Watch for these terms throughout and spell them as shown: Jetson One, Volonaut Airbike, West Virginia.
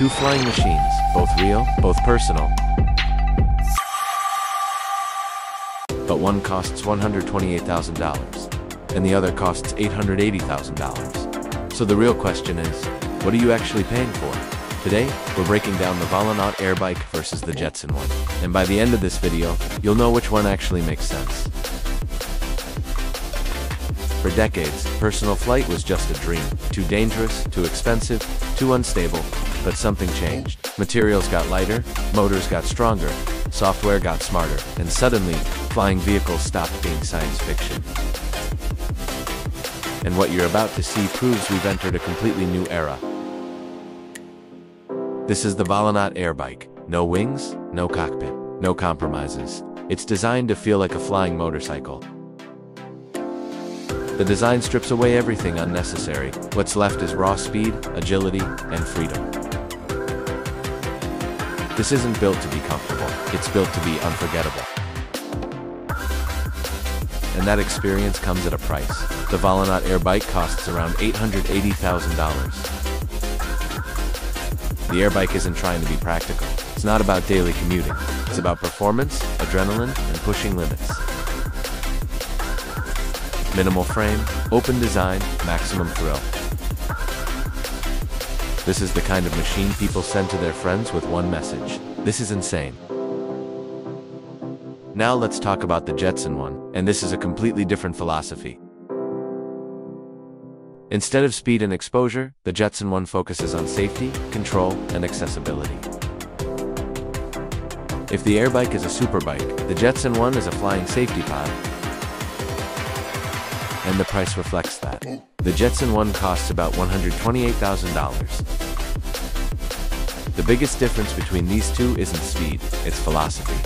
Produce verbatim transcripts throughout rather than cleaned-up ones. Two flying machines, both real, both personal. But one costs one hundred twenty-eight thousand dollars, and the other costs eight hundred eighty thousand dollars. So the real question is, what are you actually paying for? Today, we're breaking down the Volonaut Airbike versus the Jetson One. And by the end of this video, you'll know which one actually makes sense. For decades, personal flight was just a dream. Too dangerous, too expensive, too unstable. But something changed. Materials got lighter, motors got stronger, software got smarter, and suddenly, flying vehicles stopped being science fiction. And what you're about to see proves we've entered a completely new era. This is the Volonaut Airbike. No wings, no cockpit, no compromises. It's designed to feel like a flying motorcycle. The design strips away everything unnecessary. What's left is raw speed, agility, and freedom. This isn't built to be comfortable, it's built to be unforgettable. And that experience comes at a price. The Volonaut Airbike costs around eight hundred eighty thousand dollars. The Airbike isn't trying to be practical. It's not about daily commuting. It's about performance, adrenaline, and pushing limits. Minimal frame, open design, maximum thrill. This is the kind of machine people send to their friends with one message. This is insane. Now let's talk about the Jetson One, and this is a completely different philosophy. Instead of speed and exposure, the Jetson One focuses on safety, control, and accessibility. If the Airbike is a superbike, the Jetson One is a flying safety pod. And the price reflects that. The Jetson One costs about one hundred twenty-eight thousand dollars. The biggest difference between these two isn't speed, it's philosophy.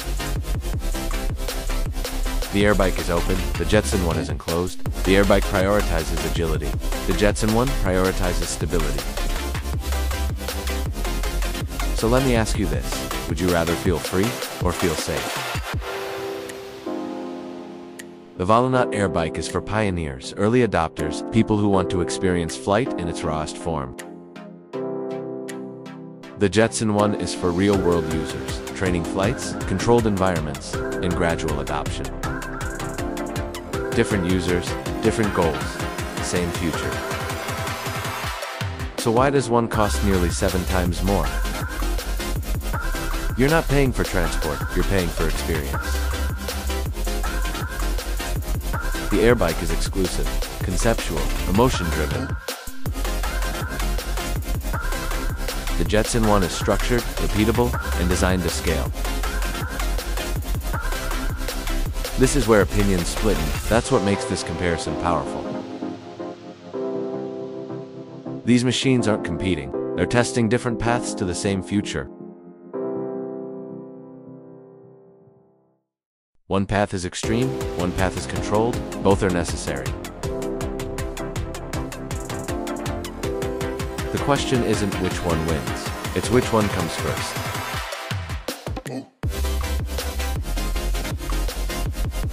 The Airbike is open, the Jetson One isn't closed. The Airbike prioritizes agility. The Jetson One prioritizes stability. So let me ask you this, would you rather feel free or feel safe? The Volonaut Airbike is for pioneers, early adopters, people who want to experience flight in its rawest form. The Jetson One is for real-world users, training flights, controlled environments, and gradual adoption. Different users, different goals, same future. So why does one cost nearly seven times more? You're not paying for transport, you're paying for experience. The Airbike is exclusive, conceptual, emotion-driven. The Jetson One is structured, repeatable, and designed to scale. This is where opinions split, and that's what makes this comparison powerful. These machines aren't competing, they're testing different paths to the same future. One path is extreme, one path is controlled, both are necessary. The question isn't which one wins, it's which one comes first.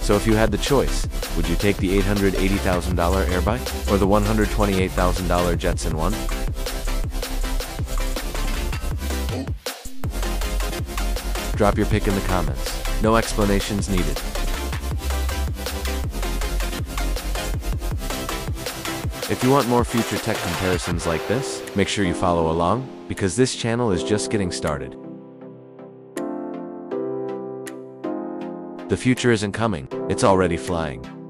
So if you had the choice, would you take the eight hundred eighty thousand dollar Airbike or the one hundred twenty-eight thousand dollar Jetson One? Drop your pick in the comments. No explanations needed. If you want more future tech comparisons like this, make sure you follow along, because this channel is just getting started. The future isn't coming, it's already flying.